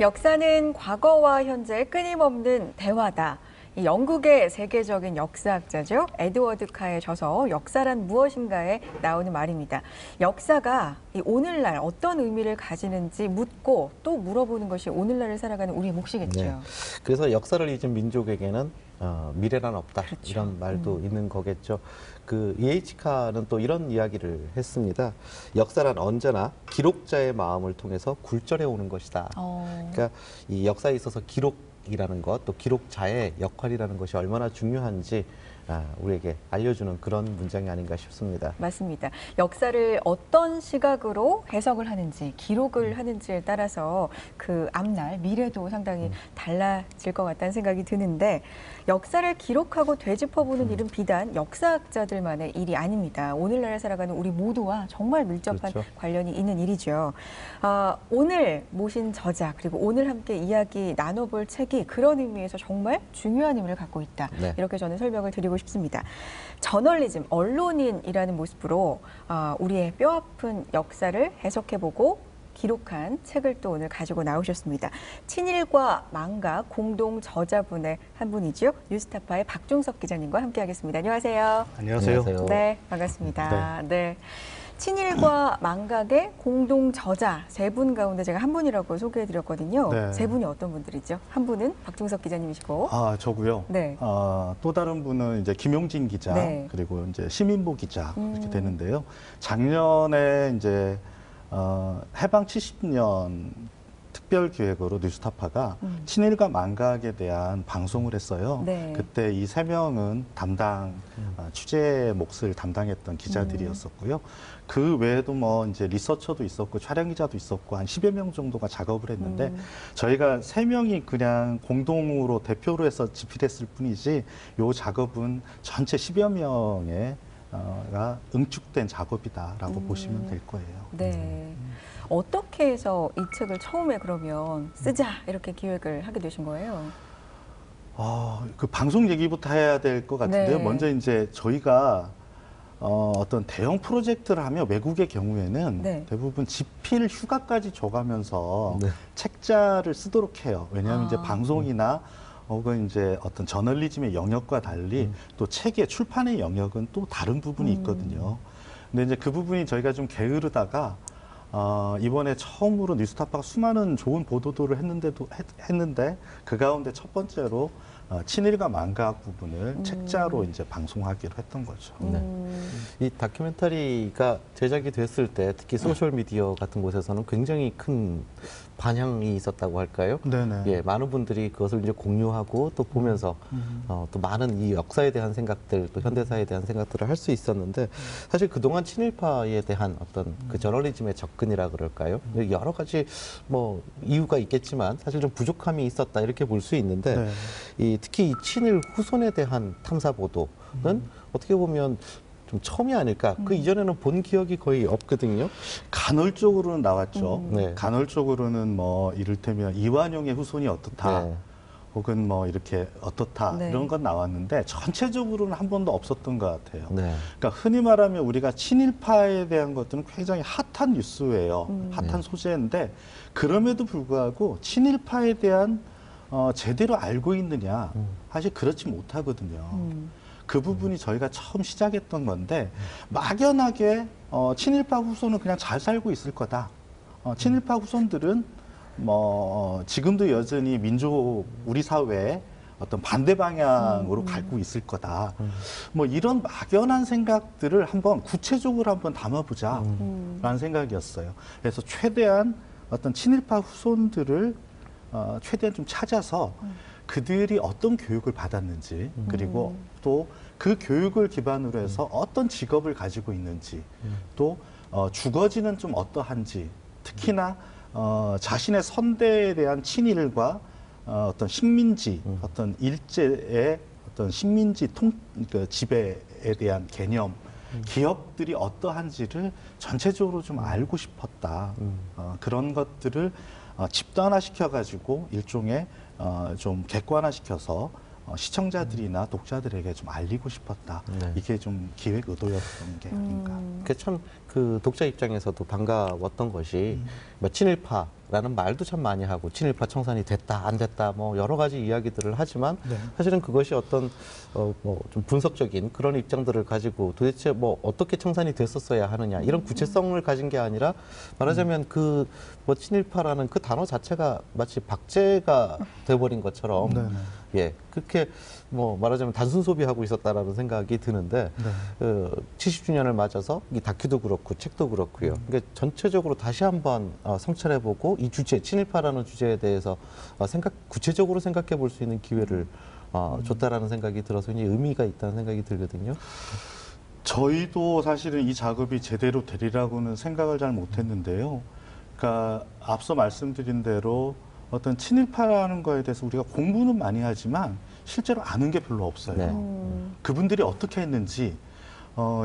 역사는 과거와 현재의 끊임없는 대화다. 이 영국의 세계적인 역사학자죠. 에드워드 카의 저서 역사란 무엇인가에 나오는 말입니다. 역사가 이 오늘날 어떤 의미를 가지는지 묻고 또 물어보는 것이 오늘날을 살아가는 우리의 몫이겠죠. 네. 그래서 역사를 잊은 민족에게는 미래란 없다. 그렇죠. 이런 말도 있는 거겠죠. 그 E.H. 카는 또 이런 이야기를 했습니다. 역사란 언제나 기록자의 마음을 통해서 굴절해 오는 것이다. 그러니까 이 역사에 있어서 기록이라는 것, 또 기록자의 역할이라는 것이 얼마나 중요한지 우리에게 알려주는 그런 문장이 아닌가 싶습니다. 맞습니다. 역사를 어떤 시각으로 해석을 하는지, 기록을 하는지에 따라서 그 앞날, 미래도 상당히 달라질 것 같다는 생각이 드는데, 역사를 기록하고 되짚어보는 일은 비단 역사학자들만의 일이 아닙니다. 오늘날에 살아가는 우리 모두와 정말 밀접한 그렇죠. 관련이 있는 일이죠. 오늘 모신 저자, 그리고 오늘 함께 이야기 나눠볼 책이 그런 의미에서 정말 중요한 의미를 갖고 있다. 네. 이렇게 저는 설명을 드리고 싶습니다. 저널리즘, 언론인이라는 모습으로 우리의 뼈아픈 역사를 해석해보고 기록한 책을 또 오늘 가지고 나오셨습니다. 친일과 망각 공동 저자분의 한 분이죠. 뉴스타파의 박중석 기자님과 함께하겠습니다. 안녕하세요. 안녕하세요. 네, 반갑습니다. 네. 친일과 망각의 공동 저자 세 분 가운데 제가 한 분이라고 소개해드렸거든요. 네. 세 분이 어떤 분들이죠? 한 분은 박중석 기자님이시고, 저고요. 네. 또 다른 분은 이제 김용진 기자, 네. 그리고 이제 시민보 기자 이렇게 되는데요. 작년에 이제 해방 70년 특별 기획으로 뉴스타파가 친일과 망각에 대한 방송을 했어요. 네. 그때 이 세 명은 담당 취재 몫을 담당했던 기자들이었었고요. 그 외에도 뭐 이제 리서처도 있었고 촬영 기자도 있었고 한 10여 명 정도가 작업을 했는데 저희가 세 명이 그냥 공동으로 대표로 해서 집필했을 뿐이지 요 작업은 전체 10여 명의 응축된 작업이다라고 보시면 될 거예요. 네. 어떻게 해서 이 책을 처음에 그러면 쓰자 이렇게 기획을 하게 되신 거예요? 그 방송 얘기부터 해야 될 것 같은데요. 네. 먼저 이제 저희가 어떤 대형 프로젝트를 하면 외국의 경우에는 네. 대부분 집필 휴가까지 줘가면서 네. 책자를 쓰도록 해요. 왜냐하면 이제 방송이나 혹은 이제 어떤 저널리즘의 영역과 달리 또 책의 출판의 영역은 또 다른 부분이 있거든요. 근데 이제 그 부분이 저희가 좀 게으르다가 이번에 처음으로 뉴스타파가 수많은 좋은 보도들을 했는데 그 가운데 첫 번째로 친일과 망각 부분을 책자로 이제 방송하기로 했던 거죠. 네. 이 다큐멘터리가 제작이 됐을 때 특히 소셜 미디어 같은 곳에서는 굉장히 큰 반향이 있었다고 할까요? 네네. 예, 많은 분들이 그것을 이제 공유하고 또 보면서 또 많은 이 역사에 대한 생각들, 또 현대사에 대한 생각들을 할 수 있었는데 사실 그동안 친일파에 대한 어떤 그 저널리즘의 접근이라 그럴까요? 여러 가지 뭐 이유가 있겠지만 사실 좀 부족함이 있었다 이렇게 볼 수 있는데 네. 이 특히 이 친일 후손에 대한 탐사 보도는 어떻게 보면 좀 처음이 아닐까. 그 이전에는 본 기억이 거의 없거든요. 간헐적으로는 나왔죠. 네. 간헐적으로는 뭐 이를테면 이완용의 후손이 어떻다. 네. 혹은 뭐 이렇게 어떻다. 네. 이런 건 나왔는데 전체적으로는 한 번도 없었던 것 같아요. 네. 그러니까 흔히 말하면 우리가 친일파에 대한 것들은 굉장히 핫한 뉴스예요. 핫한 소재인데 그럼에도 불구하고 친일파에 대한 제대로 알고 있느냐. 사실 그렇지 못하거든요. 그 부분이 저희가 처음 시작했던 건데 막연하게 친일파 후손은 그냥 잘 살고 있을 거다. 친일파 후손들은 뭐 지금도 여전히 우리 사회의 어떤 반대 방향으로 갈고 있을 거다. 뭐 이런 막연한 생각들을 한번 구체적으로 한번 담아보자 라는 생각이었어요. 그래서 최대한 어떤 친일파 후손들을 최대한 좀 찾아서 그들이 어떤 교육을 받았는지 그리고 또 그 교육을 기반으로 해서 어떤 직업을 가지고 있는지 또 주거지는 좀 어떠한지 특히나 자신의 선대에 대한 친일과 어떤 식민지, 어떤 일제의 어떤 식민지 지배에 대한 개념 기업들이 어떠한지를 전체적으로 좀 알고 싶었다. 그런 것들을 집단화시켜가지고 일종의 좀 객관화시켜서 시청자들이나 독자들에게 좀 알리고 싶었다. 네. 이게 좀 기획 의도였던 게 아닌가. 그 참 그 독자 입장에서도 반가웠던 것이 친일파 라는 말도 참 많이 하고 친일파 청산이 됐다 안 됐다 뭐 여러 가지 이야기들을 하지만 네. 사실은 그것이 어떤 뭐 좀 분석적인 그런 입장들을 가지고 도대체 뭐 어떻게 청산이 됐었어야 하느냐 이런 구체성을 가진 게 아니라 말하자면 그 뭐 친일파라는 그 단어 자체가 마치 박제가 돼버린 것처럼 네. 예 그렇게 뭐 말하자면 단순 소비하고 있었다라는 생각이 드는데 네. 70주년을 맞아서 이 다큐도 그렇고 책도 그렇고요. 그러니까 전체적으로 다시 한번 성찰해보고 이 주제 친일파라는 주제에 대해서 구체적으로 생각해볼 수 있는 기회를 줬다라는 생각이 들어서 의미가 있다는 생각이 들거든요. 저희도 사실은 이 작업이 제대로 되리라고는 생각을 잘 못했는데요. 그러니까 앞서 말씀드린 대로 어떤 친일파라는 거에 대해서 우리가 공부는 많이 하지만 실제로 아는 게 별로 없어요. 네. 그분들이 어떻게 했는지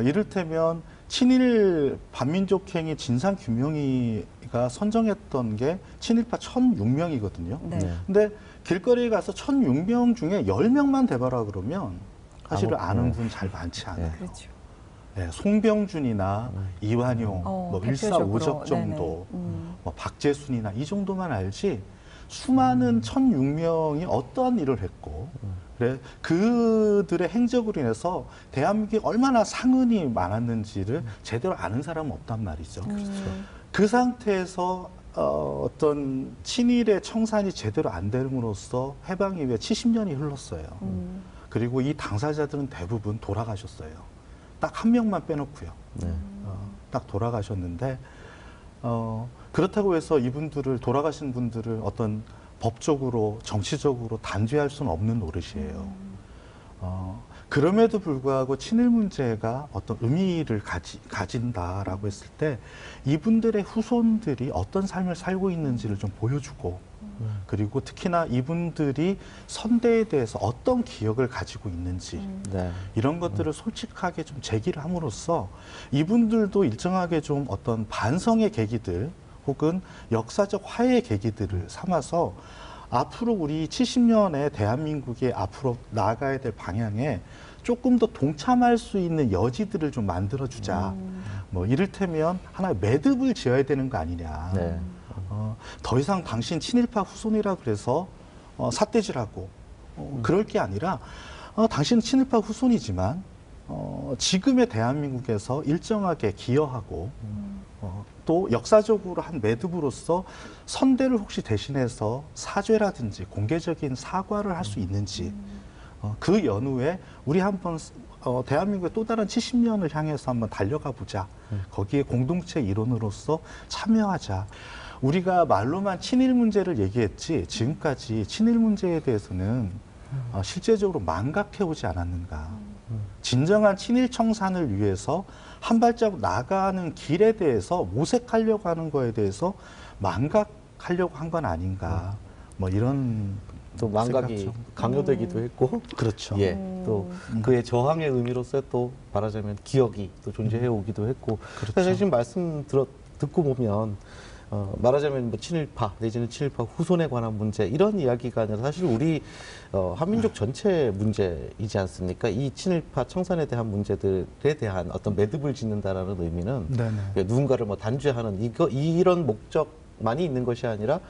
이를테면 친일 반민족행위 진상규명위가 선정했던 게 친일파 1,006명이거든요. 네. 근데 길거리에 가서 1,006명 중에 10명만 대봐라 그러면 사실은 아는 분 잘 많지 않아요. 네. 그렇죠. 네, 송병준이나 이완용, 뭐 일사오적 정도, 뭐 박재순이나 이 정도만 알지 수많은 1,006명이 어떠한 일을 했고 그래 그들의 행적으로 인해서 대한민국이 얼마나 상흔이 많았는지를 제대로 아는 사람은 없단 말이죠. 그 상태에서 어떤 친일의 청산이 제대로 안 됨으로써 해방 이후에 70년이 흘렀어요. 그리고 이 당사자들은 대부분 돌아가셨어요. 딱 한 명만 빼놓고요. 네. 딱 돌아가셨는데 그렇다고 해서 이분들을 돌아가신 분들을 어떤 법적으로 정치적으로 단죄할 수는 없는 노릇이에요. 그럼에도 불구하고 친일 문제가 어떤 의미를 가진다라고 했을 때 이분들의 후손들이 어떤 삶을 살고 있는지를 좀 보여주고 그리고 특히나 이분들이 선대에 대해서 어떤 기억을 가지고 있는지 네. 이런 것들을 솔직하게 좀 제기를 함으로써 이분들도 일정하게 좀 어떤 반성의 계기들 혹은 역사적 화해의 계기들을 삼아서 앞으로 우리 70년의 대한민국이 앞으로 나아가야 될 방향에 조금 더 동참할 수 있는 여지들을 좀 만들어주자. 뭐 이를테면 하나의 매듭을 지어야 되는 거 아니냐. 네. 더 이상 당신 친일파 후손이라 그래서 삿대질하고 그럴 게 아니라 당신 친일파 후손이지만 지금의 대한민국에서 일정하게 기여하고 또 역사적으로 한 매듭으로서 선대를 혹시 대신해서 사죄라든지 공개적인 사과를 할 수 있는지 그 연후에 우리 한번 대한민국의 또 다른 70년을 향해서 한번 달려가 보자. 거기에 공동체 일원으로서 참여하자. 우리가 말로만 친일 문제를 얘기했지 지금까지 친일 문제에 대해서는 실제적으로 망각해오지 않았는가. 진정한 친일 청산을 위해서 한 발자국 나가는 길에 대해서 모색하려고 하는 거에 대해서 망각하려고 한 건 아닌가. 뭐 이런 또 망각이 생각처럼. 강요되기도 했고 그렇죠. 예, 또 그의 저항의 의미로서 또 말하자면 기억이 또 존재해 오기도 했고 그렇죠. 사실 지금 말씀 듣고 보면 말하자면 뭐 친일파 내지는 친일파 후손에 관한 문제 이런 이야기가 아니라 사실 우리 한민족 전체의 문제이지 않습니까? 이 친일파 청산에 대한 문제들에 대한 어떤 매듭을 짓는다라는 의미는 네네. 누군가를 뭐 단죄하는 이런 목적만이 있는 것이 아니라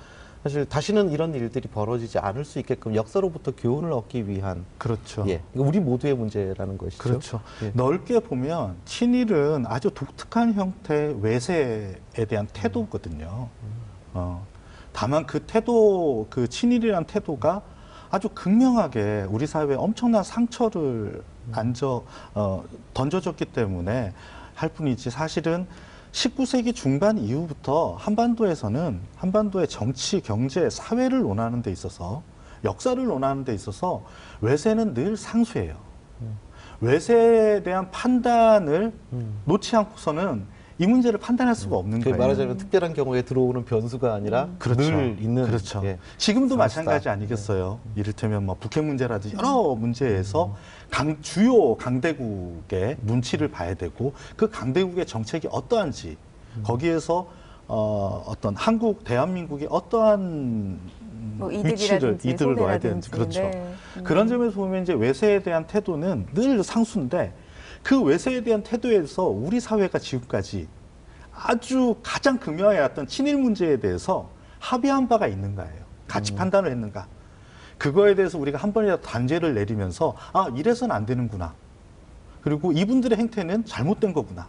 사실 다시는 이런 일들이 벌어지지 않을 수 있게끔 역사로부터 교훈을 얻기 위한 그렇죠. 예, 우리 모두의 문제라는 것이죠. 그렇죠. 예. 넓게 보면 친일은 아주 독특한 형태의 외세에 대한 태도거든요. 다만 그 태도, 그 친일이란 태도가 아주 극명하게 우리 사회에 엄청난 상처를 던져줬기 때문에 할 뿐이지 사실은 19세기 중반 이후부터 한반도의 정치, 경제, 사회를 논하는 데 있어서 역사를 논하는 데 있어서 외세는 늘 상수예요. 외세에 대한 판단을 놓지 않고서는 이 문제를 판단할 수가 없는 거예요. 말하자면 특별한 경우에 들어오는 변수가 아니라 그렇죠. 늘 있는. 그렇죠. 예. 지금도 마찬가지 아니겠어요. 네. 이를테면 뭐 북핵 문제라든지 여러 문제에서 주요 강대국의 눈치를 봐야 되고 그 강대국의 정책이 어떠한지 거기에서 어떤 한국, 대한민국이 어떠한 뭐 위치를, 이득을 넣어야 되는지. 그렇죠. 네. 그런 점에서 보면 이제 외세에 대한 태도는 늘 상수인데 그 외세에 대한 태도에서 우리 사회가 지금까지 아주 가장 극명해왔던 친일 문제에 대해서 합의한 바가 있는가예요. 같이 판단을 했는가. 그거에 대해서 우리가 한 번이라도 단죄를 내리면서 아, 이래서는 안 되는구나. 그리고 이분들의 행태는 잘못된 거구나.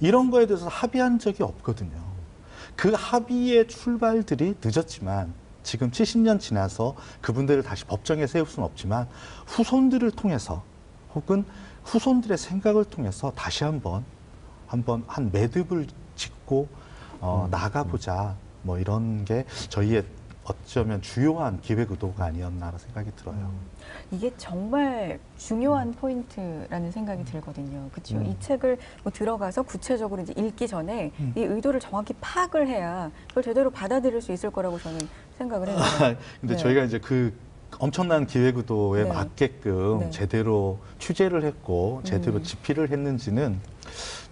이런 거에 대해서 합의한 적이 없거든요. 그 합의의 출발들이 늦었지만 지금 70년 지나서 그분들을 다시 법정에 세울 수는 없지만 후손들을 통해서 혹은 후손들의 생각을 통해서 다시 한번 한 매듭을 짓고 나가보자 뭐 이런 게 저희의 어쩌면 주요한 기획 의도가 아니었나라는 생각이 들어요. 이게 정말 중요한 포인트라는 생각이 들거든요. 그렇죠? 이 책을 뭐 들어가서 구체적으로 이제 읽기 전에 이 의도를 정확히 파악을 해야 그걸 제대로 받아들일 수 있을 거라고 저는 생각을 해요. 근데 네. 저희가 이제 그 엄청난 기획 의도에 네. 맞게끔 네. 제대로 취재를 했고 제대로 집필을 했는지는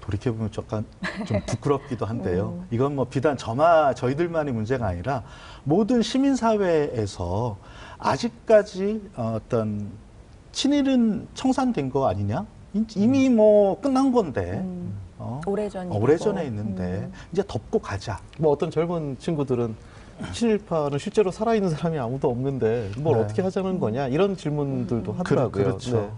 돌이켜보면 약간 좀 부끄럽기도 한데요. 이건 뭐 비단 저희들만의 문제가 아니라 모든 시민사회에서 아직까지 어떤 친일은 청산된 거 아니냐? 이미 뭐 끝난 건데. 오래전에 있는데 이제 덮고 가자. 뭐 어떤 젊은 친구들은 친일파는 실제로 살아있는 사람이 아무도 없는데 뭘 네. 어떻게 하자는 거냐? 이런 질문들도 하더라고요. 그렇죠. 네.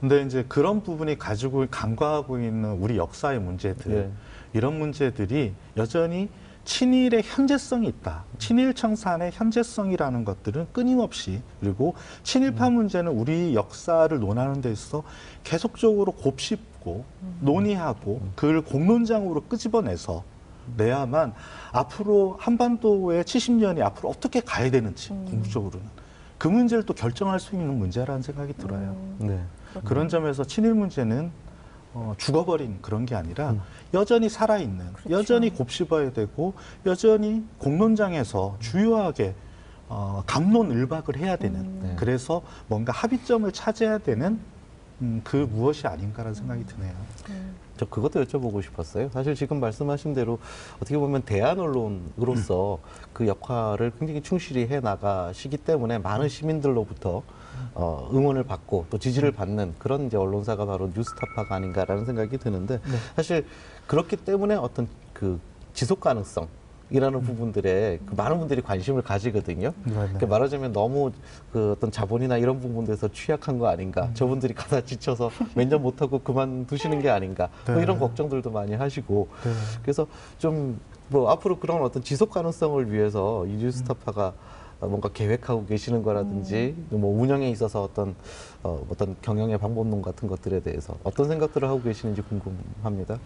근데 이제 그런 부분이 가지고 간과하고 있는 우리 역사의 문제들, 네. 이런 문제들이 여전히 친일의 현재성이 있다. 친일 청산의 현재성이라는 것들은 끊임없이, 그리고 친일파 문제는 우리 역사를 논하는 데 있어 계속적으로 곱씹고 논의하고 그걸 공론장으로 끄집어내서 내야만 앞으로 한반도의 70년이 앞으로 어떻게 가야 되는지 궁극적으로는 그 문제를 또 결정할 수 있는 문제라는 생각이 들어요. 네. 그런 점에서 친일 문제는 죽어버린 그런 게 아니라 여전히 살아있는, 그렇죠. 여전히 곱씹어야 되고 여전히 공론장에서 주요하게 갑론을박을 해야 되는 네. 그래서 뭔가 합의점을 찾아야 되는 그 무엇이 아닌가라는 생각이 드네요. 저 그것도 여쭤보고 싶었어요. 사실 지금 말씀하신 대로 어떻게 보면 대안 언론으로서 그 역할을 굉장히 충실히 해나가시기 때문에 많은 시민들로부터 응원을 받고 또 지지를 받는 그런 이제 언론사가 바로 뉴스타파가 아닌가라는 생각이 드는데 네. 사실 그렇기 때문에 어떤 그 지속 가능성 이라는 부분들에 그 많은 분들이 관심을 가지거든요. 그러니까 말하자면 너무 그 어떤 자본이나 이런 부분들에서 취약한 거 아닌가. 저분들이 가다 지쳐서 몇 년 못하고 그만두시는 게 아닌가. 네. 뭐 이런 걱정들도 많이 하시고. 네. 그래서 좀 뭐 앞으로 그런 어떤 지속 가능성을 위해서 이 뉴스타파가 뭔가 계획하고 계시는 거라든지 뭐 운영에 있어서 어떤 경영의 방법론 같은 것들에 대해서 어떤 생각들을 하고 계시는지 궁금합니다.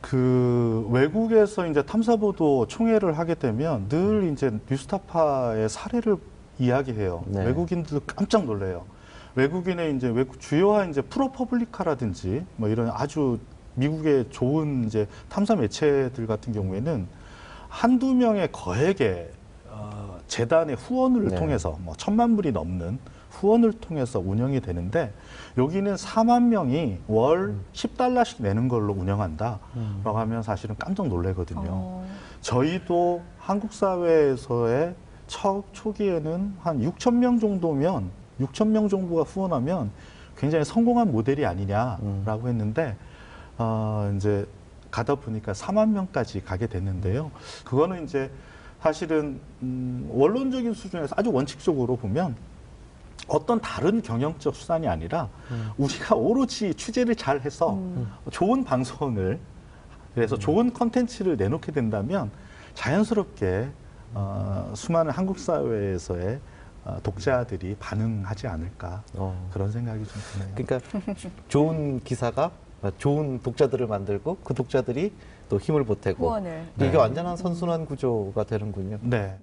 그 외국에서 이제 탐사보도 총회를 하게 되면 늘 이제 뉴스타파의 사례를 이야기해요. 네. 외국인들도 깜짝 놀래요. 외국인의 이제 주요한 이제 프로퍼블리카라든지 뭐 이런 아주 미국의 좋은 이제 탐사 매체들 같은 경우에는 한두 명의 거액의 재단의 후원을 네. 통해서 뭐 1,000만 불이 넘는 후원을 통해서 운영이 되는데 여기는 4만 명이 월 $10씩 내는 걸로 운영한다라고 하면 사실은 깜짝 놀래거든요. 저희도 한국 사회에서의 초기에는 한 6,000명 정도면 6,000명 정도가 후원하면 굉장히 성공한 모델이 아니냐라고 했는데 이제 가다 보니까 4만 명까지 가게 됐는데요. 그거는 이제 사실은 원론적인 수준에서 아주 원칙적으로 보면 어떤 다른 경영적 수단이 아니라 우리가 오로지 취재를 잘 해서 좋은 방송을 그래서 좋은 콘텐츠를 내놓게 된다면 자연스럽게 수많은 한국 사회에서의 독자들이 반응하지 않을까 그런 생각이 좀 드네요. 그러니까 좋은 기사가 좋은 독자들을 만들고 그 독자들이 또 힘을 보태고 후원을. 이게 네. 완전한 선순환 구조가 되는군요. 네.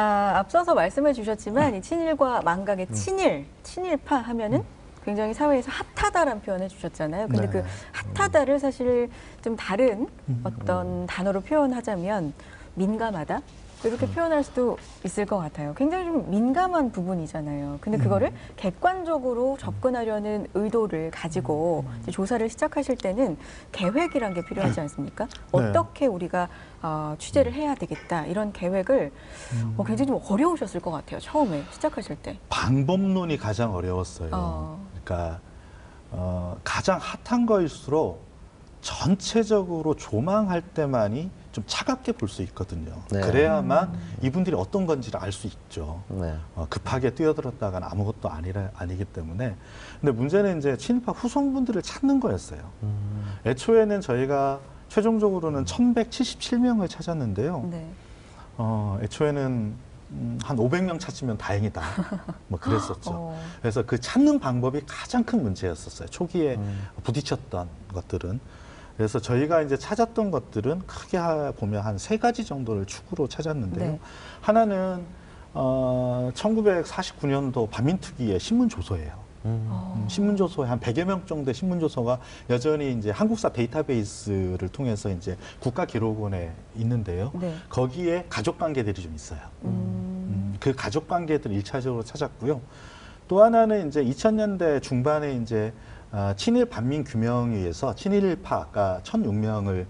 앞서서 말씀해 주셨지만 이 친일과 망각의 친일파 하면은 굉장히 사회에서 핫하다라는 표현을 주셨잖아요. 근데 그 핫하다를 사실 좀 다른 어떤 단어로 표현하자면 민감하다? 이렇게 표현할 수도 있을 것 같아요. 굉장히 좀 민감한 부분이잖아요. 근데 그거를 객관적으로 접근하려는 의도를 가지고 이제 조사를 시작하실 때는 계획이란 게 필요하지 않습니까? 어떻게 우리가 취재를 해야 되겠다 이런 계획을 굉장히 좀 어려우셨을 것 같아요. 처음에 시작하실 때. 방법론이 가장 어려웠어요. 그러니까 가장 핫한 거일수록 전체적으로 조망할 때만이 좀 차갑게 볼 수 있거든요. 네. 그래야만 이분들이 어떤 건지를 알 수 있죠. 네. 급하게 뛰어들었다가는 아무것도 아니기 때문에. 근데 문제는 이제 친일파 후손분들을 찾는 거였어요. 애초에는 저희가 최종적으로는 1,177명을 찾았는데요. 네. 애초에는 한 500명 찾으면 다행이다. 뭐 그랬었죠. 그래서 그 찾는 방법이 가장 큰 문제였었어요. 초기에 부딪혔던 것들은. 그래서 저희가 이제 찾았던 것들은 크게 보면 한 3가지 정도를 축으로 찾았는데요. 네. 하나는 1949년도 반민특위의 신문조서예요. 신문조서에 한 100여 명 정도의 신문조서가 여전히 이제 한국사 데이터베이스를 통해서 이제 국가기록원에 있는데요. 네. 거기에 가족관계들이 좀 있어요. 그 가족관계들을 1차적으로 찾았고요. 또 하나는 이제 2000년대 중반에 이제 친일 반민 규명에 의해서 친일파, 아까 1,006명을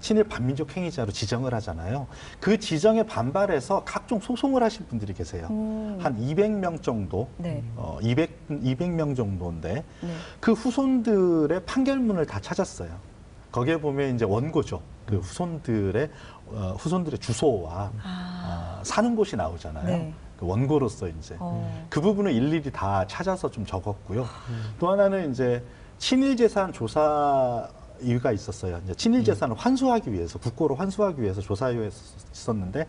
친일 반민족 행위자로 지정을 하잖아요. 그 지정에 반발해서 각종 소송을 하신 분들이 계세요. 한 200명 정도, 네. 200명 정도인데 네. 그 후손들의 판결문을 다 찾았어요. 거기에 보면 이제 원고죠. 그 후손들의 주소와 사는 곳이 나오잖아요. 네. 원고로서 이제 그 부분을 일일이 다 찾아서 좀 적었고요. 또 하나는 이제 친일재산 조사 이유가 있었어요. 이제 친일재산을 환수하기 위해서, 국고로 환수하기 위해서 조사했었는데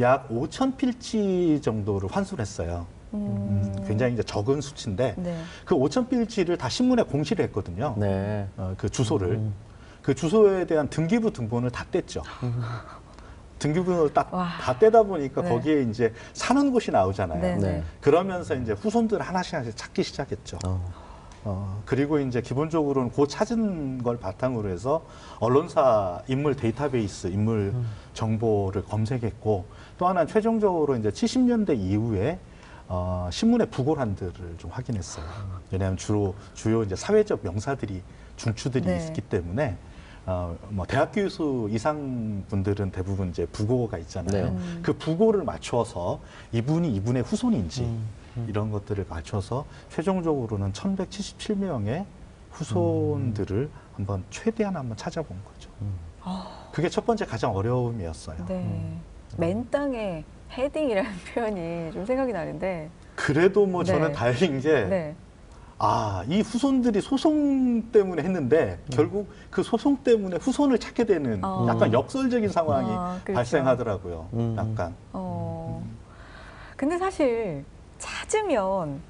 약 5,000필지 정도를 환수를 했어요. 굉장히 이제 적은 수치인데 네. 그 5,000필지를 다 신문에 공시를 했거든요. 네. 그 주소를. 그 주소에 대한 등기부 등본을 다 뗐죠. 등기부를 다 떼다 보니까 네. 거기에 이제 사는 곳이 나오잖아요. 네. 네. 그러면서 이제 후손들 하나씩 찾기 시작했죠. 그리고 이제 기본적으로는 그 찾은 걸 바탕으로 해서 언론사 인물 데이터베이스, 인물 정보를 검색했고 또 하나는 최종적으로 이제 70년대 이후에 신문의 부고란들을 좀 확인했어요. 왜냐하면 주요 이제 사회적 명사들이 중추들이 네. 있기 때문에. 뭐 대학 교수 이상 분들은 대부분 이제 부고가 있잖아요. 네. 그 부고를 맞춰서 이분이 이분의 후손인지 이런 것들을 맞춰서 최종적으로는 1,177명의 후손들을 한번 최대한 한번 찾아본 거죠. 그게 첫 번째 가장 어려움이었어요. 네. 맨 땅에 헤딩이라는 표현이 좀 생각이 나는데. 그래도 뭐 네. 저는 다행인 게. 네. 이 후손들이 소송 때문에 했는데 결국 그 소송 때문에 후손을 찾게 되는 약간 역설적인 상황이 그렇죠. 발생하더라고요. 약간. 근데 사실 찾으면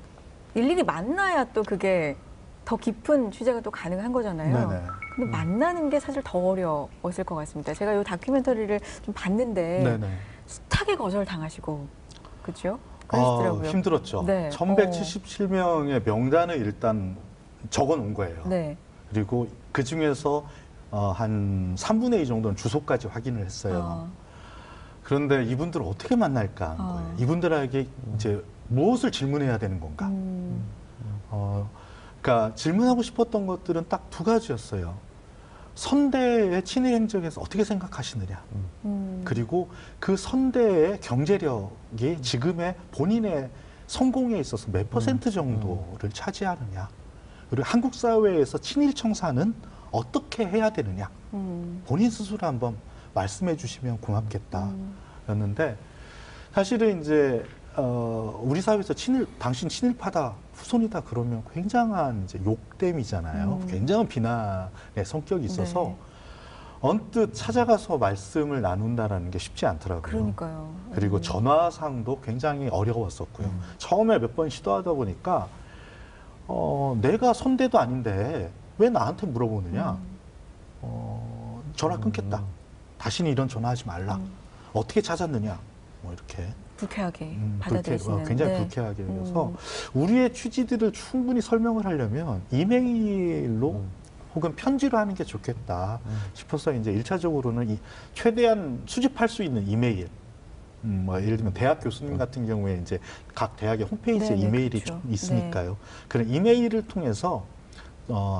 일일이 만나야 또 그게 더 깊은 취재가 또 가능한 거잖아요. 네네. 근데 만나는 게 사실 더 어려웠을 것 같습니다. 제가 이 다큐멘터리를 좀 봤는데 네네. 숱하게 거절당하시고 그렇죠? 힘들었죠. 네. 1,177명의 명단을 일단 적어놓은 거예요. 네. 그리고 그 중에서 한 3분의 2 정도는 주소까지 확인을 했어요. 그런데 이분들을 어떻게 만날까 한 거예요. 이분들에게 이제 무엇을 질문해야 되는 건가. 그러니까 질문하고 싶었던 것들은 딱 2가지였어요. 선대의 친일 행적에서 어떻게 생각하시느냐. 그리고 그 선대의 경제력이 지금의 본인의 성공에 있어서 몇 퍼센트 정도를 차지하느냐. 그리고 한국 사회에서 친일 청산은 어떻게 해야 되느냐. 본인 스스로 한번 말씀해 주시면 고맙겠다. 였는데 사실은 이제 우리 사회에서 당신 친일파다, 후손이다 그러면 굉장한 이제 욕됨이잖아요. 굉장한 비난의 성격이 있어서 네. 언뜻 찾아가서 말씀을 나눈다라는 게 쉽지 않더라고요. 그러니까요. 그리고 전화상도 굉장히 어려웠었고요. 처음에 몇 번 시도하다 보니까 내가 선대도 아닌데 왜 나한테 물어보느냐. 전화 끊겠다. 다시는 이런 전화하지 말라. 어떻게 찾았느냐. 뭐 이렇게. 불쾌하게 받아들이시는. 굉장히 불쾌하게 여겨서 우리의 취지들을 충분히 설명을 하려면 이메일로 혹은 편지로 하는 게 좋겠다 싶어서 이제 1차적으로는 이 최대한 수집할 수 있는 이메일. 뭐 예를 들면 대학 교수님 같은 경우에 이제 각 대학의 홈페이지에 이메일이 있으니까요. 그런 이메일을 통해서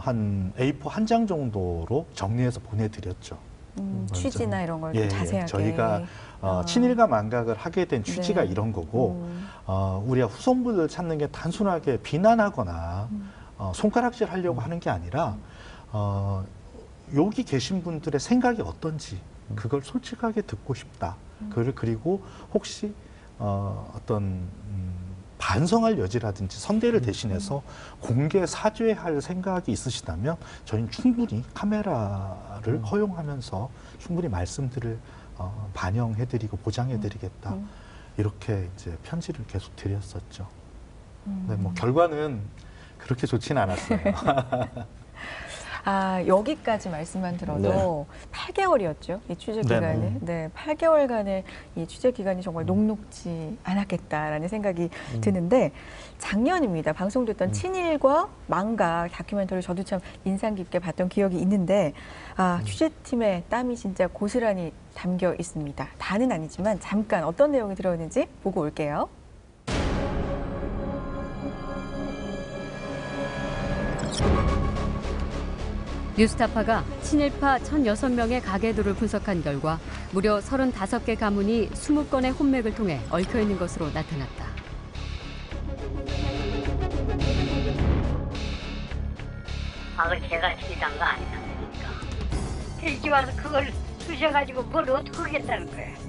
한 A4 한 장 정도로 정리해서 보내드렸죠. 취지나 이런 걸 좀 자세하게. 저희가 친일감 안각을 하게 된 취지가 이런 거고 우리가 후손부를 찾는 게 단순하게 비난하거나 손가락질 하려고 하는 게 아니라 여기 계신 분들의 생각이 어떤지 그걸 솔직하게 듣고 싶다. 그리고 혹시 어떤 반성할 여지라든지 선대를 대신해서 공개 사죄할 생각이 있으시다면 저희는 충분히 카메라를 허용하면서 충분히 말씀들을 반영해드리고 보장해드리겠다. 이렇게 이제 편지를 계속 드렸었죠. 근데 뭐 결과는 그렇게 좋지는 않았어요. 아, 여기까지 말씀만 들어도 8개월이었죠. 이 취재 기간에. 네, 8개월간의 이 취재 기간이 정말 녹록지 않았겠다라는 생각이 드는데 작년입니다. 방송됐던 친일과 망각 다큐멘터리 저도 참 인상 깊게 봤던 기억이 있는데 취재팀의 땀이 진짜 고스란히 담겨 있습니다. 다는 아니지만 잠깐 어떤 내용이 들어있는지 보고 올게요. 뉴스타파가 친일파 1,006명의 가계도를 분석한 결과 무려 35개 가문이 20건의 혼맥을 통해 얽혀있는 것으로 나타났다. 악을 제가 지시한 거 아니니까. 들지 와서 그걸 주셔가지고 뭘 어떻게 하겠다는 거야.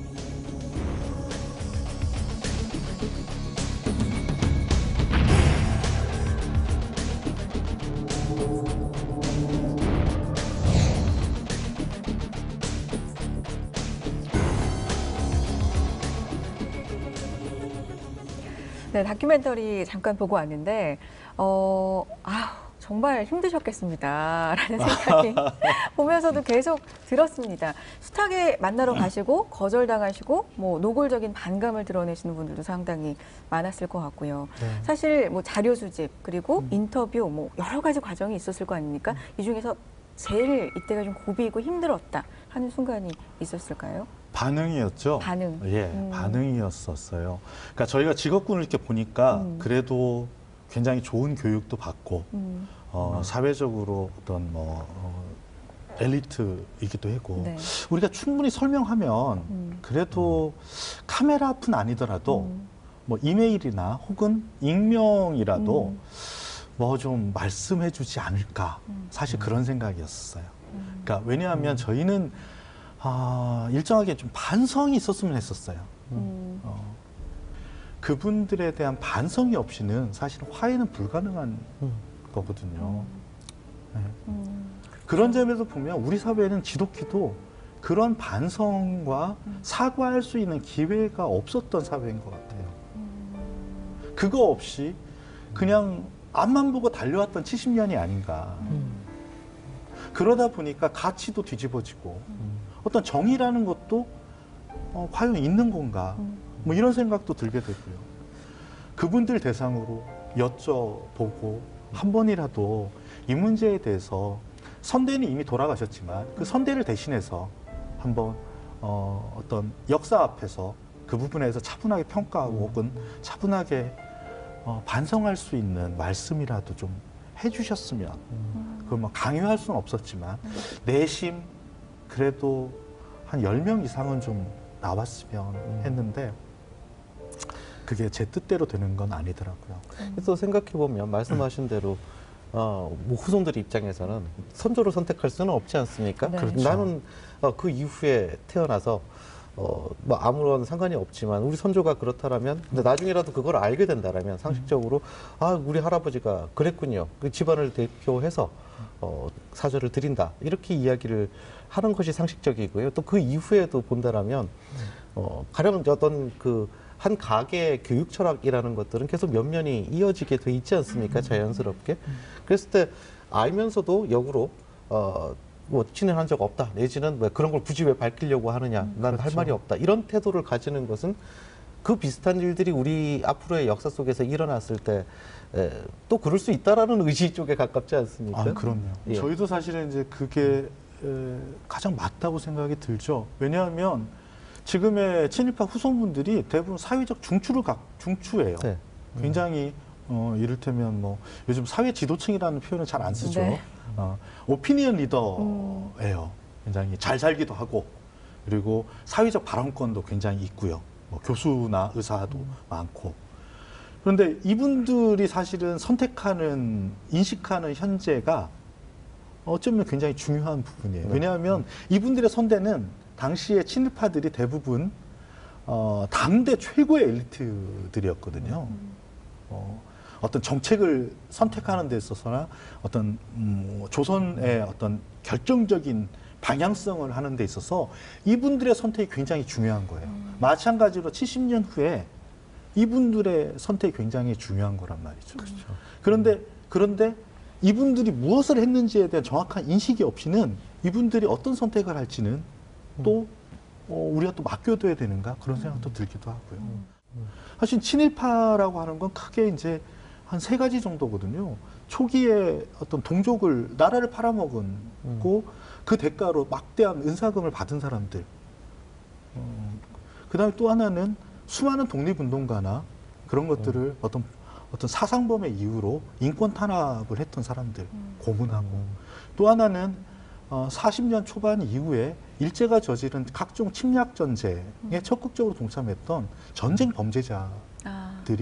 네, 다큐멘터리 잠깐 보고 왔는데 정말 힘드셨겠습니다 라는 생각이 보면서도 계속 들었습니다. 숱하게 만나러 가시고 거절당하시고 뭐 노골적인 반감을 드러내시는 분들도 상당히 많았을 것 같고요. 사실 뭐 자료 수집 그리고 인터뷰 뭐 여러 가지 과정이 있었을 거 아닙니까? 이 중에서 제일 이때가 좀 고비이고 힘들었다 하는 순간이 있었을까요? 반응이었죠. 반응. 예, 반응이었었어요. 그러니까 저희가 직업군을 이렇게 보니까 그래도 굉장히 좋은 교육도 받고 사회적으로 어떤 뭐 엘리트이기도 했고 우리가 충분히 설명하면 그래도 카메라 앞은 아니더라도 뭐 이메일이나 혹은 익명이라도 뭐 좀 말씀해주지 않을까 사실 그런 생각이었어요. 그러니까 왜냐하면 저희는 일정하게 좀 반성이 있었으면 했었어요. 그분들에 대한 반성이 없이는 사실 화해는 불가능한 거거든요. 그런 점에서 보면 우리 사회는 지독히도 그런 반성과 사과할 수 있는 기회가 없었던 사회인 것 같아요. 그거 없이 그냥 앞만 보고 달려왔던 70년이 아닌가. 그러다 보니까 가치도 뒤집어지고 어떤 정의라는 것도 과연 있는 건가? 뭐 이런 생각도 들게 되고요. 그분들 대상으로 여쭤보고 한 번이라도 이 문제에 대해서 선대는 이미 돌아가셨지만 그 선대를 대신해서 한번 어떤 역사 앞에서 그 부분에서 차분하게 평가하고 혹은 차분하게 반성할 수 있는 말씀이라도 좀 해주셨으면 그걸 막 강요할 수는 없었지만 내심 그래도 한 10명 이상은 좀 나왔으면 했는데 그게 제 뜻대로 되는 건 아니더라고요. 또 생각해보면 말씀하신 대로 뭐 후손들의 입장에서는 선조를 선택할 수는 없지 않습니까? 그렇죠. 나는 그 이후에 태어나서 뭐 아무런 상관이 없지만 우리 선조가 그렇다라면 근데 나중에라도 그걸 알게 된다라면 상식적으로 우리 할아버지가 그랬군요. 그 집안을 대표해서 사죄를 드린다 이렇게 이야기를 하는 것이 상식적이고요. 또 그 이후에도 본다라면 가령 어떤 그 한 가게의 교육 철학이라는 것들은 계속 몇 년이 이어지게 돼 있지 않습니까? 자연스럽게. 그랬을 때 알면서도 역으로 뭐 친일한 적 없다 내지는 뭐 그런 걸 굳이 왜 밝히려고 하느냐 난 할 말이 없다 이런 태도를 가지는 것은 그 비슷한 일들이 우리 앞으로의 역사 속에서 일어났을 때 또 그럴 수 있다라는 의지 쪽에 가깝지 않습니까? 아, 그럼요. 예. 저희도 사실은 이제 그게 가장 맞다고 생각이 들죠. 왜냐하면 지금의 친일파 후손분들이 대부분 사회적 중추예요. 네. 굉장히 이를테면 뭐 요즘 사회 지도층이라는 표현을 잘 안 쓰죠. 네. 오피니언 리더예요. 굉장히 잘 살기도 하고 그리고 사회적 발언권도 굉장히 있고요. 뭐 교수나 의사도 많고. 그런데 이분들이 사실은 인식하는 현재가 어쩌면 굉장히 중요한 부분이에요. 네. 왜냐하면 이분들의 선대는 당시의 친일파들이 대부분 당대 최고의 엘리트들이었거든요. 어떤 정책을 선택하는 데 있어서나 어떤 조선의 어떤 결정적인 방향성을 하는 데 있어서 이분들의 선택이 굉장히 중요한 거예요. 마찬가지로 70년 후에 이분들의 선택이 굉장히 중요한 거란 말이죠. 그렇죠. 그런데 이분들이 무엇을 했는지에 대한 정확한 인식이 없이는 이분들이 어떤 선택을 할지는 또 우리가 또 맡겨둬야 되는가 그런 생각도 들기도 하고요. 사실 친일파라고 하는 건 크게 이제 한 3가지 정도거든요. 초기에 어떤 동족을 나라를 팔아먹은 고 그 대가로 막대한 은사금을 받은 사람들. 그다음에 또 하나는 수많은 독립운동가나 그런 것들을 어떤 사상범의 이유로 인권 탄압을 했던 사람들 고문하고 또 하나는 40년 초반 이후에 일제가 저지른 각종 침략 전쟁에 적극적으로 동참했던 전쟁 범죄자들이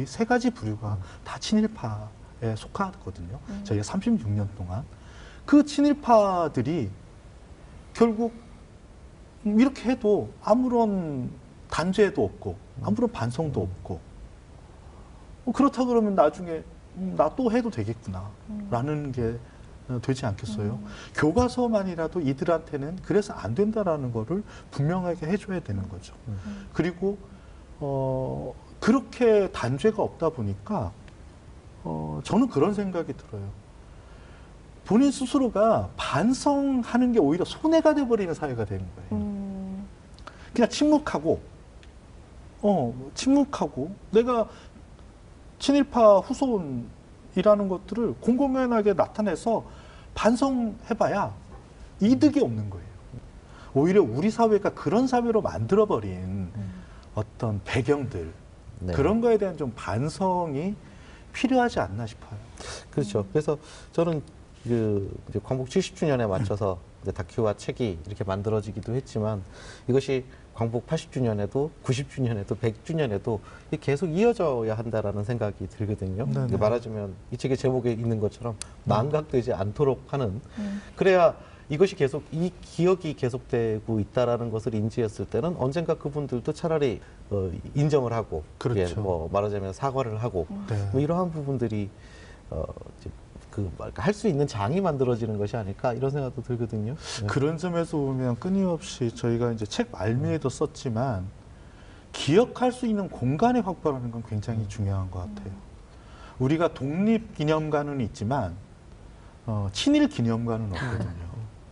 3가지 부류가 다 친일파에 속하거든요. 저희가 36년 동안 그 친일파들이 결국 이렇게 해도 아무런 단죄도 없고 아무런 반성도 없고 그렇다 그러면 나중에 나 또 해도 되겠구나 라는 게 되지 않겠어요. 교과서만이라도 이들한테는 그래서 안 된다라는 거를 분명하게 해줘야 되는 거죠. 그리고 그렇게 단죄가 없다 보니까 저는 그런 생각이 들어요. 본인 스스로가 반성하는 게 오히려 손해가 돼버리는 사회가 되는 거예요. 그냥 침묵하고 내가 친일파 후손이라는 것들을 공공연하게 나타내서 반성해봐야 이득이 없는 거예요. 오히려 우리 사회가 그런 사회로 만들어버린 어떤 배경들, 네. 그런 거에 대한 좀 반성이 필요하지 않나 싶어요. 그렇죠. 그래서 저는 이제 광복 70주년에 맞춰서 이제 다큐와 책이 이렇게 만들어지기도 했지만 이것이 광복 80주년에도 90주년에도 100주년에도 계속 이어져야 한다라는 생각이 들거든요. 네네. 말하자면 이 책의 제목에 있는 것처럼 망각되지 않도록 하는 그래야 이것이 계속 이 기억이 계속되고 있다라는 것을 인지했을 때는 언젠가 그분들도 차라리 인정을 하고 그렇죠. 예, 뭐 말하자면 사과를 하고 네. 뭐 이러한 부분들이 할 수 있는 장이 만들어지는 것이 아닐까 이런 생각도 들거든요. 그런 점에서 보면 끊임없이 저희가 이제 책 말미에도 썼지만 기억할 수 있는 공간의 확보라는 건 굉장히 중요한 것 같아요. 우리가 독립기념관은 있지만 친일기념관은 없거든요.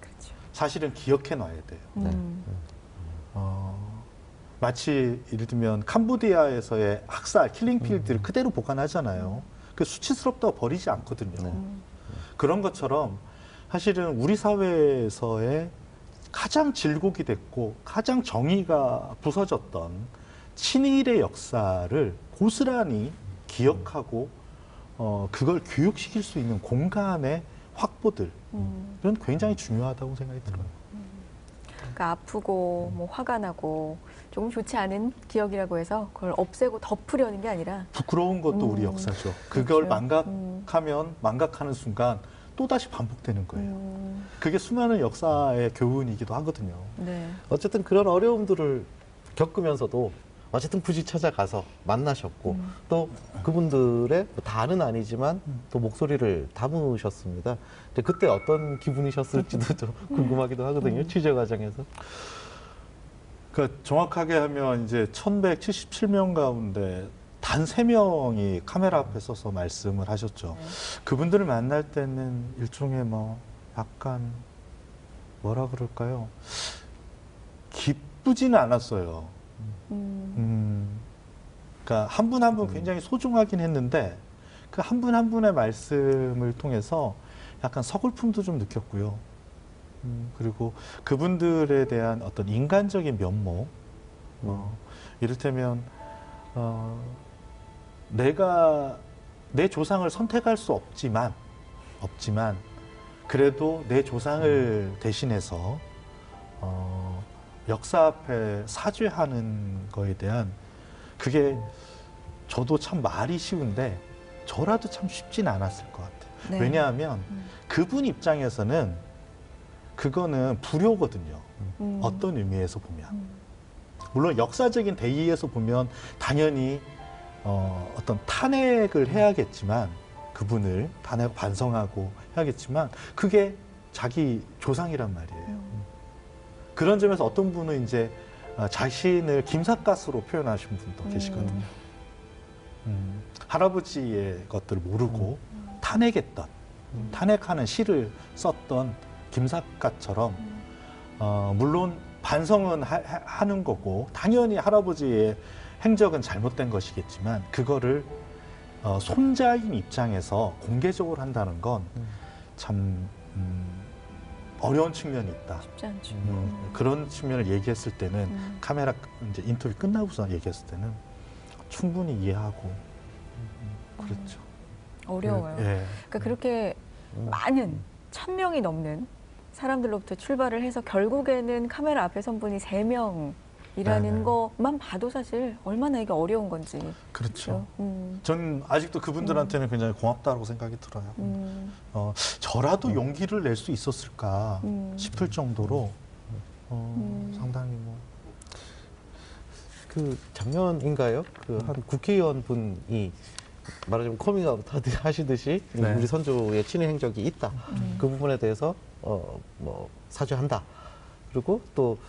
그렇죠. 사실은 기억해놔야 돼요. 마치 예를 들면 캄보디아에서의 학살, 킬링필드를 그대로 보관하잖아요. 그 수치스럽다고 버리지 않거든요. 그런 것처럼 사실은 우리 사회에서의 가장 질곡이 됐고 가장 정의가 부서졌던 친일의 역사를 고스란히 기억하고 그걸 교육시킬 수 있는 공간의 확보들은 굉장히 중요하다고 생각이 들어요. 그러니까 아프고 뭐 화가 나고 조금 좋지 않은 기억이라고 해서 그걸 없애고 덮으려는 게 아니라 부끄러운 것도 우리 역사죠. 그걸 망각하면 망각하는 순간 또다시 반복되는 거예요. 그게 수많은 역사의 교훈이기도 하거든요. 네. 어쨌든 그런 어려움들을 겪으면서도 어쨌든 굳이 찾아가서 만나셨고 또 그분들의 다는 아니지만 또 목소리를 담으셨습니다. 근데 그때 어떤 기분이셨을지도 좀 궁금하기도 하거든요. 취재 과정에서. 그러니까 정확하게 하면 이제 1177명 가운데 단 3명이 카메라 앞에 서서 말씀을 하셨죠. 그분들을 만날 때는 일종의 뭐 약간 뭐라 그럴까요? 기쁘지는 않았어요. 그러니까 한 분 한 분 굉장히 소중하긴 했는데 그 한 분 한 분의 말씀을 통해서 약간 서글픔도 좀 느꼈고요. 그리고 그분들에 대한 어떤 인간적인 면목, 이를테면 내가 내 조상을 선택할 수 없지만 그래도 내 조상을 대신해서 역사 앞에 사죄하는 거에 대한 그게 저도 참 말이 쉬운데 저라도 참 쉽진 않았을 것 같아요. 네. 왜냐하면 그분 입장에서는 그거는 불효거든요. 어떤 의미에서 보면. 물론 역사적인 대의에서 보면 당연히 어떤 탄핵을 해야겠지만 그분을 탄핵 반성하고 해야겠지만 그게 자기 조상이란 말이에요. 그런 점에서 어떤 분은 이제 자신을 김삿갓으로 표현하신 분도 계시거든요. 할아버지의 것들을 모르고 탄핵하는 시를 썼던 김삿갓처럼 물론 반성은 하는 거고 당연히 할아버지의 행적은 잘못된 것이겠지만 그거를 손자인 입장에서 공개적으로 한다는 건 참 어려운 측면이 있다. 쉽지 않죠. 그런 측면을 얘기했을 때는 카메라 이제 인터뷰 끝나고서 얘기했을 때는 충분히 이해하고 그렇죠. 어려워요. 예. 그러니까 그렇게 많은 1000명이 넘는 사람들로부터 출발을 해서 결국에는 카메라 앞에 선 분이 3명. 이라는 네네. 것만 봐도 사실 얼마나 이게 어려운 건지. 그렇죠. 전 아직도 그분들한테는 굉장히 고맙다고 생각이 들어요. 저라도 용기를 낼 수 있었을까 싶을 정도로 상당히 뭐. 그 작년인가요? 그 한 국회의원 분이 말하자면 커밍아웃 하시듯이 네. 우리 선조의 친위 행적이 있다. 그 부분에 대해서 뭐 사죄한다. 그리고 또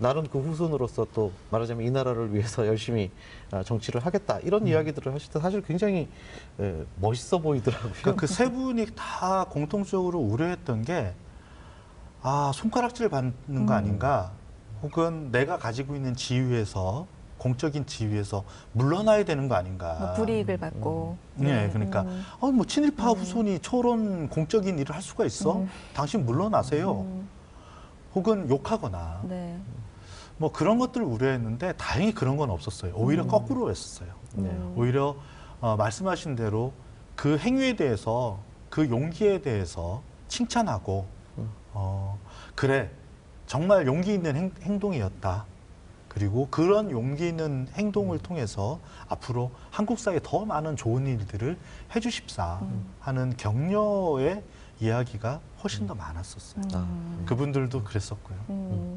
나는 그 후손으로서 또 말하자면 이 나라를 위해서 열심히 정치를 하겠다 이런 이야기들을 하실 때 사실 굉장히 멋있어 보이더라고요. 그러니까 그 세 분이 다 공통적으로 우려했던 게 아, 손가락질 받는 거 아닌가 혹은 내가 가지고 있는 지위에서 공적인 지위에서 물러나야 되는 거 아닌가. 뭐 불이익을 받고. 네, 그러니까 뭐 친일파 후손이 초론 공적인 일을 할 수가 있어? 당신 물러나세요. 혹은 욕하거나 네. 뭐 그런 것들을 우려했는데 다행히 그런 건 없었어요. 오히려 거꾸로 했었어요. 오히려 말씀하신 대로 그 행위에 대해서 그 용기에 대해서 칭찬하고 그래 정말 용기 있는 행동이었다. 그리고 그런 용기 있는 행동을 통해서 앞으로 한국 사회에 더 많은 좋은 일들을 해주십사 하는 격려의 이야기가 훨씬 더 많았었어요. 그분들도 그랬었고요.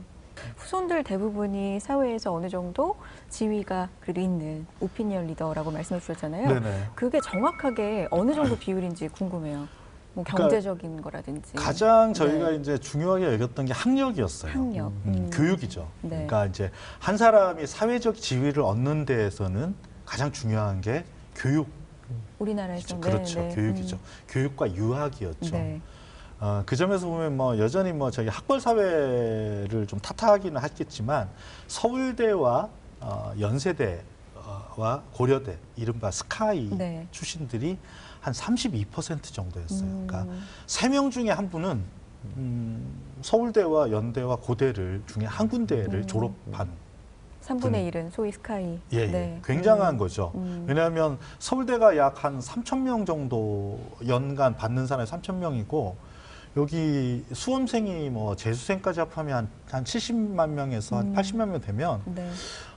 후손들 대부분이 사회에서 어느 정도 지위가 그래도 있는 오피니언 리더라고 말씀해 주셨잖아요. 네네. 그게 정확하게 어느 정도 비율인지 궁금해요. 뭐 경제적인 그러니까 거라든지. 가장 저희가 네. 이제 중요하게 여겼던 게 학력이었어요. 학력. 교육이죠. 네. 그러니까 이제 한 사람이 사회적 지위를 얻는 데에서는 가장 중요한 게 교육. 우리나라에서 그렇죠. 네. 교육이죠. 교육과 유학이었죠. 네. 그 점에서 보면 뭐 여전히 뭐 저희 학벌 사회를 좀 탓하기는 하겠지만 서울대와 연세대와 고려대 이른바 스카이 네. 출신들이 한 32% 정도였어요. 그러니까 3명 중에 한 분은 서울대와 연대와 고대를 중에 한 군데를 졸업한 3분의 1은 소위 스카이. 예, 네. 굉장한 거죠. 왜냐하면 서울대가 약 한 3,000명 정도 연간 받는 사람이 3,000명이고 여기 수험생이 뭐 재수생까지 합하면 한 70만 명에서 한 80만 명 되면 네.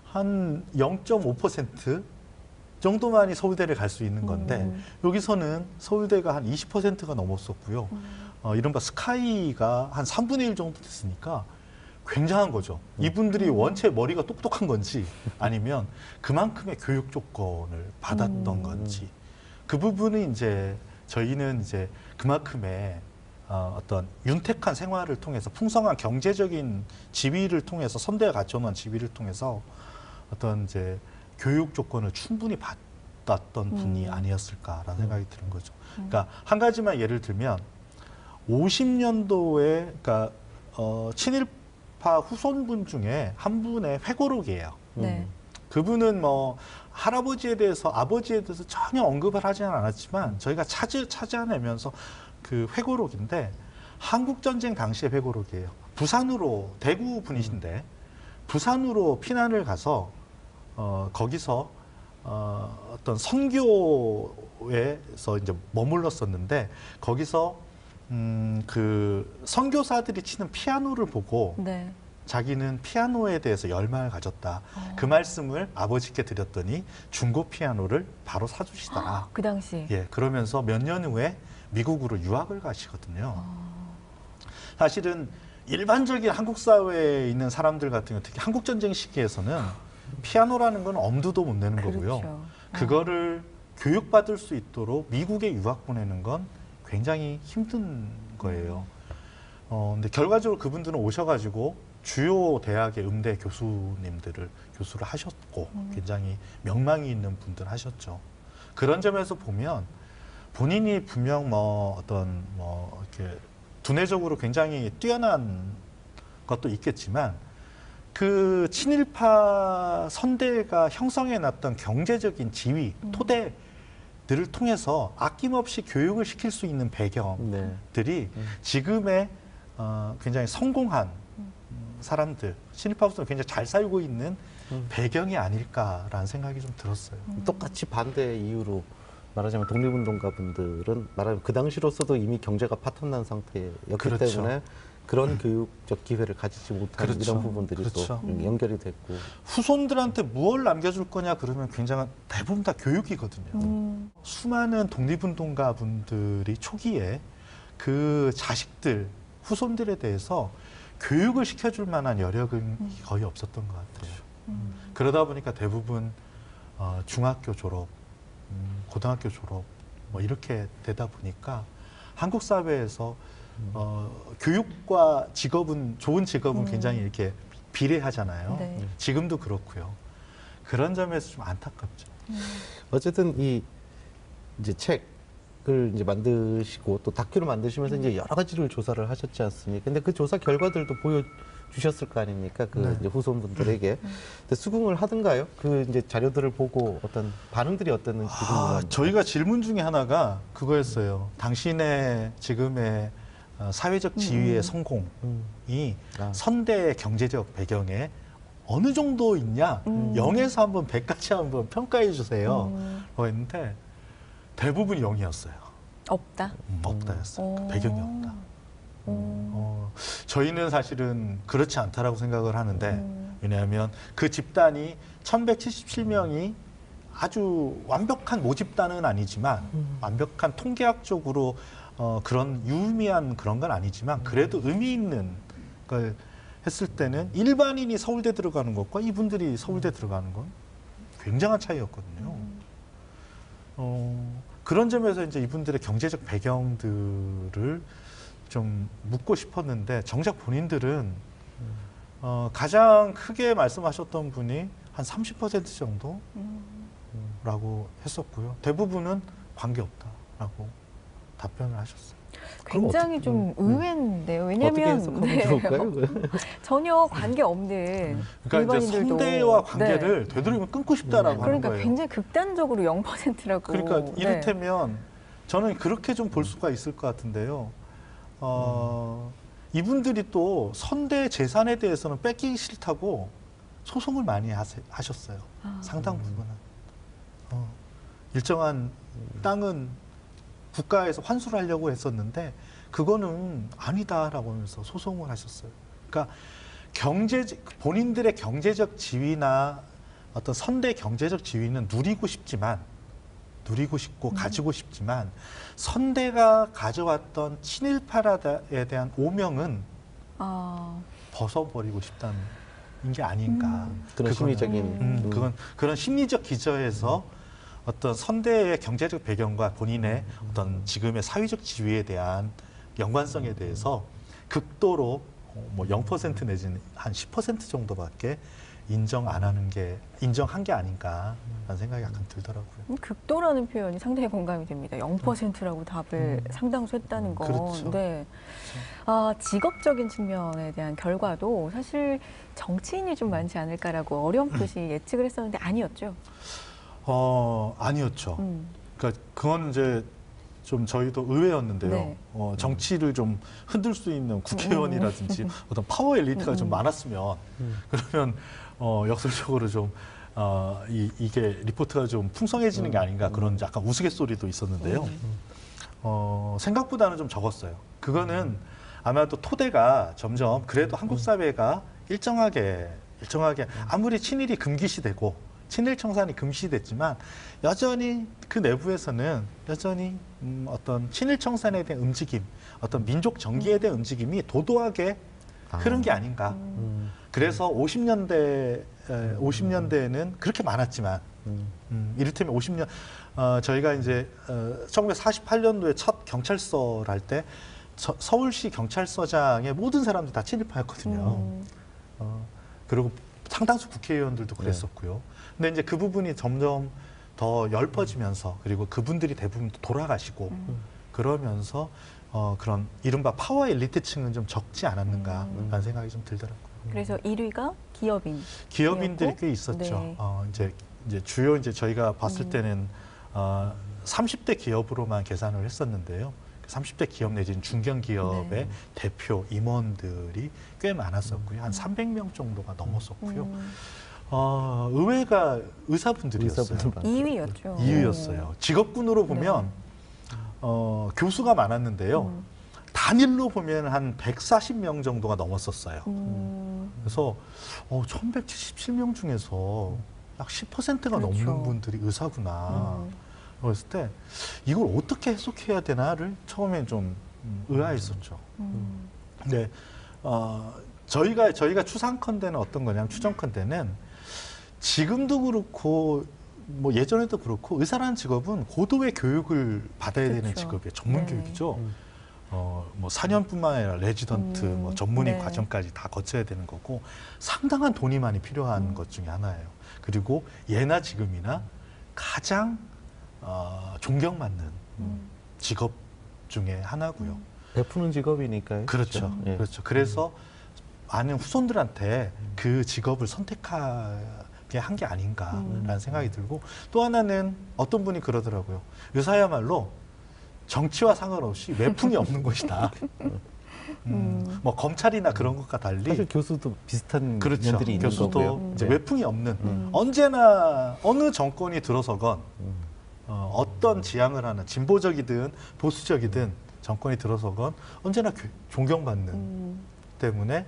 한 0.5% 정도만이 서울대를 갈 수 있는 건데 여기서는 서울대가 한 20%가 넘었었고요. 이른바 스카이가 한 3분의 1 정도 됐으니까 굉장한 거죠. 이분들이 원체 머리가 똑똑한 건지 아니면 그만큼의 교육 조건을 받았던 건지 그 부분은 이제 저희는 이제 그만큼의 어떤 윤택한 생활을 통해서 풍성한 경제적인 지위를 통해서 선대에 갖춰놓은 지위를 통해서 어떤 이제 교육 조건을 충분히 받았던 분이 아니었을까라는 생각이 드는 거죠. 그러니까 한 가지만 예를 들면 50년도에 그러니까 친일파 후손분 중에 한 분의 회고록이에요. 그분은 뭐 할아버지에 대해서 아버지에 대해서 전혀 언급을 하지는 않았지만 저희가 찾아내면서 그 회고록인데 한국전쟁 당시의 회고록이에요. 부산으로, 대구 분이신데 부산으로 피난을 가서 거기서 어떤 선교에서 이제 머물렀었는데 거기서 그 선교사들이 치는 피아노를 보고 네. 자기는 피아노에 대해서 열망을 가졌다. 그 말씀을 아버지께 드렸더니 중고 피아노를 바로 사주시더라. 아, 그 당시. 예, 그러면서 몇 년 후에 미국으로 유학을 가시거든요. 사실은 일반적인 한국 사회에 있는 사람들 같은 경우 특히 한국전쟁 시기에서는 피아노라는 건 엄두도 못 내는 거고요. 그렇죠. 그거를 교육받을 수 있도록 미국에 유학 보내는 건 굉장히 힘든 거예요. 근데 결과적으로 그분들은 오셔가지고 주요 대학의 음대 교수님들을 교수를 하셨고 굉장히 명망이 있는 분들 하셨죠. 그런 점에서 보면 본인이 분명 뭐 어떤 뭐 이렇게 두뇌적으로 굉장히 뛰어난 것도 있겠지만 그 친일파 선대가 형성해 놨던 경제적인 지위, 토대들을 통해서 아낌없이 교육을 시킬 수 있는 배경들이 네. 지금의 굉장히 성공한 사람들, 친일파로서 굉장히 잘 살고 있는 배경이 아닐까라는 생각이 좀 들었어요. 똑같이 반대의 이유로 말하자면 독립운동가분들은 말하자면 그 당시로서도 이미 경제가 파탄난 상태였기 그렇죠. 때문에 그런 교육적 기회를 가지지 못하는 그렇죠. 이런 부분들이 그렇죠. 또 연결이 됐고 후손들한테 무엇을 남겨줄 거냐 그러면 굉장한 대부분 다 교육이거든요. 수많은 독립운동가분들이 초기에 그 자식들, 후손들에 대해서 교육을 시켜줄 만한 여력은 거의 없었던 것 같아요. 그렇죠. 그러다 보니까 대부분 중학교 졸업, 고등학교 졸업 뭐 이렇게 되다 보니까 한국 사회에서 교육과 직업은 좋은 직업은 굉장히 이렇게 비례하잖아요. 네. 지금도 그렇고요. 그런 점에서 좀 안타깝죠. 어쨌든 이 이제 책을 이제 만드시고 또 다큐를 만드시면서 이제 여러 가지를 조사를 하셨지 않습니까? 근데 그 조사 결과들도 보여주셨을 거 아닙니까? 그 네. 이제 후손분들에게 근데 수긍을 하던가요? 그 이제 자료들을 보고 어떤 반응들이 어땠는지. 아, 저희가 질문 중에 하나가 그거였어요. 당신의 지금의 사회적 지위의 성공이 선대의 경제적 배경에 어느 정도 있냐? 0에서 한번 100까지 한번 평가해 주세요. 했는데 대부분 0이었어요. 없다? 없다였어요. 배경이 없다. 저희는 사실은 그렇지 않다라고 생각을 하는데 왜냐하면 그 집단이 1177명이 아주 완벽한 모집단은 아니지만 완벽한 통계학적으로 그런 유의미한 그런 건 아니지만 그래도 의미 있는 걸 했을 때는 일반인이 서울대 들어가는 것과 이분들이 서울대 들어가는 건 굉장한 차이였거든요. 그런 점에서 이제 이분들의 경제적 배경들을 좀 묻고 싶었는데 정작 본인들은 가장 크게 말씀하셨던 분이 한 30% 정도라고 했었고요. 대부분은 관계없다라고 답변을 하셨어요. 굉장히 좀 의외인데요. 왜냐하면 네. 전혀 관계 없는 그러니까 이제 선대와 관계를 네. 되도록이면 끊고 싶다라고 하는 거예요. 그러니까 굉장히 극단적으로 0%라고. 그러니까 이를테면 네. 저는 그렇게 좀 볼 수가 있을 것 같은데요. 이분들이 또 선대 재산에 대해서는 뺏기기 싫다고 소송을 많이 하셨어요. 상당 부분은. 일정한 땅은 국가에서 환수를 하려고 했었는데 그거는 아니다라고 하면서 소송을 하셨어요. 그러니까 본인들의 경제적 지위나 어떤 선대 경제적 지위는 누리고 싶고 가지고 싶지만 선대가 가져왔던 친일파에 대한 오명은 벗어버리고 싶다는 게 아닌가. 그런 심리적인. 그건 그런 심리적 기저에서 어떤 선대의 경제적 배경과 본인의 어떤 지금의 사회적 지위에 대한 연관성에 대해서 극도로 뭐 0% 내지는 한 10% 정도밖에 인정한 게 아닌가라는 생각이 약간 들더라고요. 극도라는 표현이 상당히 공감이 됩니다. 0%라고 답을 상당수 했다는 건. 그렇죠. 네. 그렇죠. 아, 직업적인 측면에 대한 결과도 사실 정치인이 좀 많지 않을까라고 어렴풋이 예측을 했었는데 아니었죠? 아니었죠. 그러니까 그건 이제 좀 저희도 의외였는데요. 네. 정치를 좀 흔들 수 있는 국회의원이라든지 어떤 파워 엘리트가 좀 많았으면 그러면 역설적으로 좀 이게 리포트가 좀 풍성해지는 게 아닌가 그런 약간 우스갯소리도 있었는데요. 생각보다는 좀 적었어요. 그거는 아마도 토대가 점점 그래도 한국 사회가 일정하게 아무리 친일이 금기시되고 친일 청산이 금시됐지만 여전히 그 내부에서는 여전히 어떤 친일 청산에 대한 움직임, 어떤 민족 정기에 대한 움직임이 도도하게 흐른 게 아닌가. 그래서 50년대에는 그렇게 많았지만 이를테면 50년 저희가 이제 1948년도에 첫 경찰서를 할 때 서울시 경찰서장의 모든 사람들이 다 친일파였거든요. 그리고 상당수 국회의원들도 그랬었고요. 네. 근데 이제 그 부분이 점점 더 열퍼지면서 그리고 그분들이 대부분 돌아가시고 그러면서 그런 이른바 파워 엘리트층은 좀 적지 않았는가라는 생각이 좀 들더라고요. 그래서 1위가 기업인. 기업인들이 꽤 있었죠. 네. 이제 주요 이제 저희가 봤을 때는 30대 기업으로만 계산을 했었는데요. 30대 기업 내지는 중견기업의 네. 대표 임원들이 꽤 많았었고요. 한 300명 정도가 넘었었고요. 의외가 의사분들이었어요. 2위였죠. 2위였어요. 직업군으로 보면 네. 교수가 많았는데요. 단일로 보면 한 140명 정도가 넘었었어요. 그래서 1177명 중에서 약 10%가 그렇죠. 넘는 분들이 의사구나. 그랬을 때 이걸 어떻게 해석해야 되나를 처음엔 좀 의아했었죠. 근데 저희가 추상컨대는 어떤 거냐면 추정컨대는 지금도 그렇고 뭐 예전에도 그렇고 의사라는 직업은 고도의 교육을 받아야 그렇죠. 되는 직업이에요. 전문 네. 교육이죠. 뭐 4년뿐만 아니라 레지던트, 뭐 전문의 네. 과정까지 다 거쳐야 되는 거고 상당한 돈이 많이 필요한 것 중에 하나예요. 그리고 예나 지금이나 가장 존경받는 직업 중에 하나고요. 베푸는 직업이니까요. 그렇죠. 그렇죠. 예. 그렇죠. 그래서 많은 후손들한테 그 직업을 선택하게 한 게 아닌가라는 생각이 들고 또 하나는 어떤 분이 그러더라고요. 의사야말로 정치와 상관없이 외풍이 없는 것이다. 뭐 검찰이나 그런 것과 달리 사실 교수도 비슷한 그렇죠. 면들이 있는 교수도 거고요. 이제 외풍이 없는 언제나 어느 정권이 들어서건 어떤 지향을 하는 진보적이든 보수적이든 정권이 들어서건 언제나 존경받는 때문에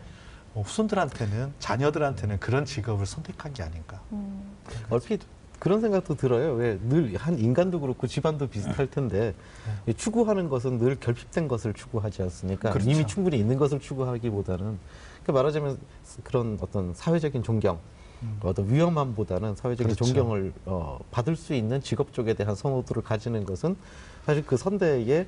후손들한테는 자녀들한테는 그런 직업을 선택한 게 아닌가. 얼핏 그런 생각도 들어요. 왜 늘 한 인간도 그렇고 집안도 비슷할 텐데 추구하는 것은 늘 결핍된 것을 추구하지 않습니까? 그렇죠. 이미 충분히 있는 것을 추구하기보다는 그러니까 말하자면 그런 어떤 사회적인 존경 어떤 위험함보다는 사회적인 그렇죠. 존경을 받을 수 있는 직업 쪽에 대한 선호도를 가지는 것은 사실 그 선대에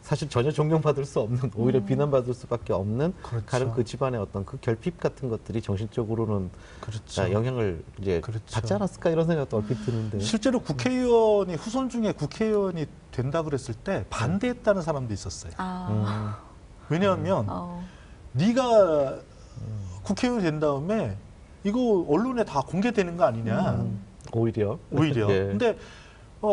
사실 전혀 존경받을 수 없는 오히려 비난받을 수밖에 없는 그렇죠. 가령 그 집안의 어떤 그 결핍 같은 것들이 정신적으로는 그렇죠. 영향을 이제 그렇죠. 받지 않았을까 이런 생각도 얼핏 드는데 실제로 국회의원이 후손 중에 국회의원이 된다 그랬을 때 반대했다는 사람도 있었어요. 왜냐하면 네가 국회의원이 된 다음에 이거 언론에 다 공개되는 거 아니냐. 오히려. 네. 근데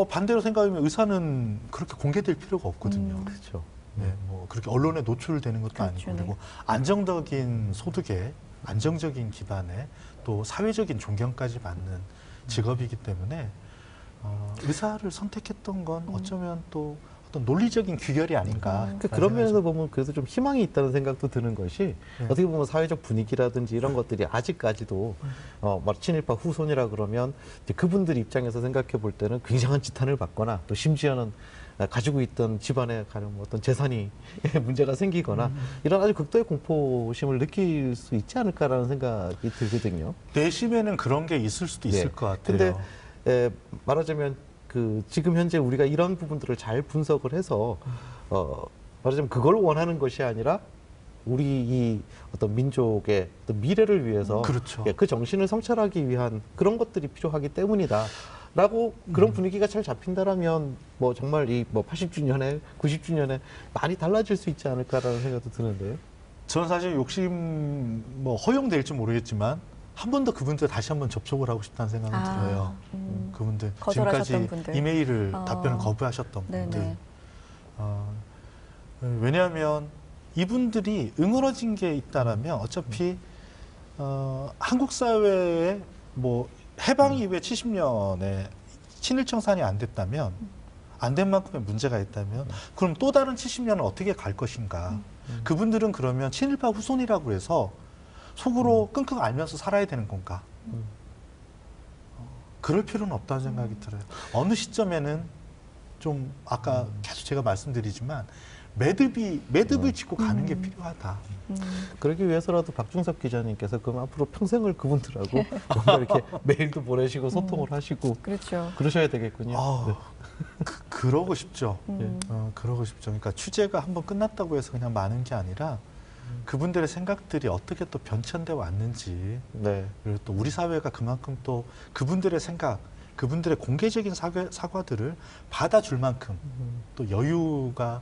반대로 생각하면 의사는 그렇게 공개될 필요가 없거든요. 그렇죠. 네, 뭐 그렇게 언론에 노출되는 것도 그렇죠. 아니고 그리고 안정적인 소득에 안정적인 기반에 또 사회적인 존경까지 받는 직업이기 때문에 의사를 선택했던 건 어쩌면 또 어떤 논리적인 귀결이 아닌가. 그러니까 그런 면에서 보면 그래서 좀 희망이 있다는 생각도 드는 것이 네. 어떻게 보면 사회적 분위기라든지 이런 것들이 아직까지도 친일파 후손이라 그러면 그분들 입장에서 생각해 볼 때는 굉장한 지탄을 받거나 또 심지어는 가지고 있던 집안에 가령 어떤 재산이 문제가 생기거나 이런 아주 극도의 공포심을 느낄 수 있지 않을까라는 생각이 들거든요. 내심에는 그런 게 있을 수도 있을 네. 것 같아요. 근데 말하자면 지금 현재 우리가 이런 부분들을 잘 분석을 해서 말하자면 그걸 원하는 것이 아니라 우리 이 어떤 민족의 어떤 미래를 위해서 그렇죠. 예, 그 정신을 성찰하기 위한 그런 것들이 필요하기 때문이다라고 그런 분위기가 잘 잡힌다라면 뭐 정말 이 뭐 80주년에 90주년에 많이 달라질 수 있지 않을까라는 생각도 드는데요. 저는 사실 욕심 뭐 허용될지 모르겠지만 한 번 더 그분들 다시 한번 접촉을 하고 싶다는 생각은 들어요. 그분들 지금까지 분들. 이메일을 답변을 거부하셨던 분들. 왜냐하면 이분들이 응어러진 게 있다라면 어차피 한국 사회의 뭐 해방 이후에 70년에 친일청산이 안 됐다면 안 된 만큼의 문제가 있다면 그럼 또 다른 70년은 어떻게 갈 것인가. 그분들은 그러면 친일파 후손이라고 해서 속으로 끙끙 앓면서 살아야 되는 건가? 그럴 필요는 없다는 생각이 들어요. 어느 시점에는 좀 아까 계속 제가 말씀드리지만 매듭을 짓고 가는 게 필요하다. 그러기 위해서라도 박중섭 기자님께서 그럼 앞으로 평생을 그분들하고 뭔가 이렇게 메일도 보내시고 소통을 하시고 그렇죠. 그러셔야 되겠군요. 네. 그러고 싶죠. 그러고 싶죠. 그러니까 취재가 한번 끝났다고 해서 그냥 많은 게 아니라 그분들의 생각들이 어떻게 또 변천돼 왔는지 네. 그리고 또 우리 사회가 그만큼 또 그분들의 생각, 그분들의 공개적인 사과들을 받아줄 만큼 또 여유가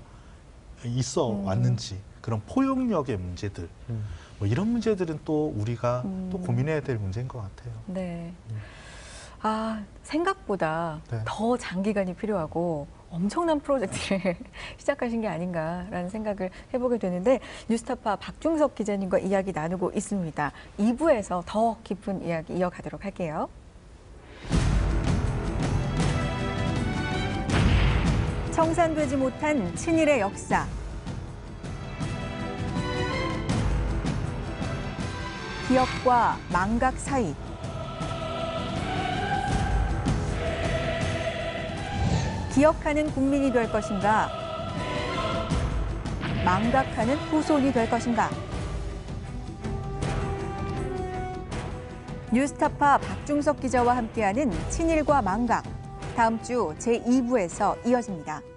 있어 왔는지 그런 포용력의 문제들 뭐 이런 문제들은 또 우리가 또 고민해야 될 문제인 것 같아요. 네. 아 생각보다 네. 더 장기간이 필요하고 엄청난 프로젝트를 시작하신 게 아닌가라는 생각을 해보게 되는데 뉴스타파 박중섭 기자님과 이야기 나누고 있습니다. 2부에서 더 깊은 이야기 이어가도록 할게요. 청산되지 못한 친일의 역사. 기억과 망각 사이. 기억하는 국민이 될 것인가, 망각하는 후손이 될 것인가. 뉴스타파 박중섭 기자와 함께하는 친일과 망각, 다음 주 제2부에서 이어집니다.